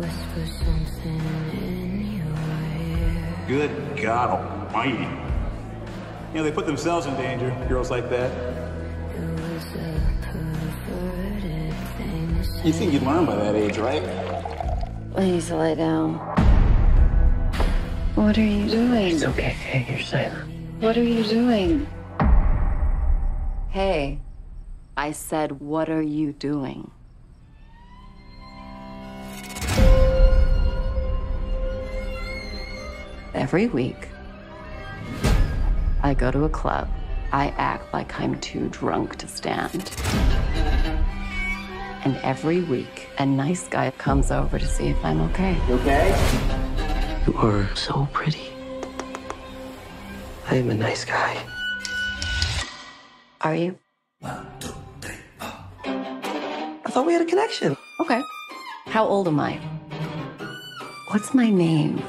Whisper something in your ear. Good God Almighty. You know, they put themselves in danger, girls like that. It was a perverted thing to say. You think you'd learn by that age, right? Please lay down. What are you doing? It's okay, hey, you're safe. What are you doing? Hey, I said, what are you doing? Every week, I go to a club. I act like I'm too drunk to stand. And every week, a nice guy comes over to see if I'm okay. You okay? You are so pretty. I am a nice guy. Are you? 1, 2, 3, four. I thought we had a connection. Okay. How old am I? What's my name?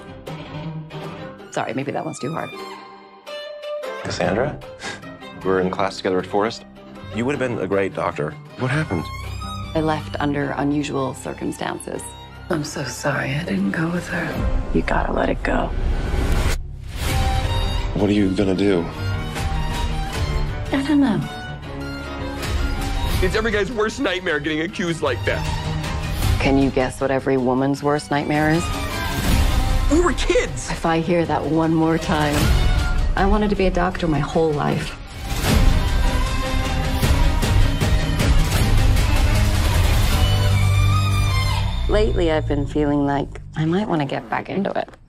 Sorry, maybe that one's too hard. Cassandra? We were in class together at Forest. You would have been a great doctor. What happened? I left under unusual circumstances. I'm so sorry I didn't go with her. You gotta let it go. What are you gonna do? I don't know. It's every guy's worst nightmare getting accused like that. Can you guess what every woman's worst nightmare is? We were kids! If I hear that one more time, I wanted to be a doctor my whole life. Lately, I've been feeling like I might want to get back into it.